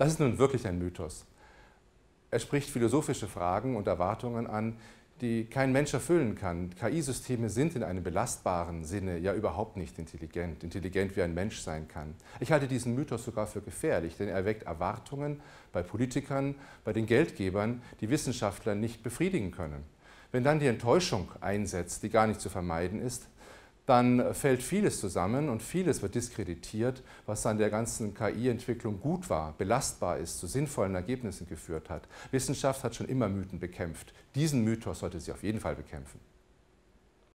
Das ist nun wirklich ein Mythos. Er spricht philosophische Fragen und Erwartungen an, die kein Mensch erfüllen kann. KI-Systeme sind in einem belastbaren Sinne ja überhaupt nicht intelligent, intelligent wie ein Mensch sein kann. Ich halte diesen Mythos sogar für gefährlich, denn er weckt Erwartungen bei Politikern, bei den Geldgebern, die Wissenschaftler nicht befriedigen können. Wenn dann die Enttäuschung einsetzt, die gar nicht zu vermeiden ist, dann fällt vieles zusammen und vieles wird diskreditiert, was an der ganzen KI-Entwicklung gut war, belastbar ist, zu sinnvollen Ergebnissen geführt hat. Wissenschaft hat schon immer Mythen bekämpft. Diesen Mythos sollte sie auf jeden Fall bekämpfen.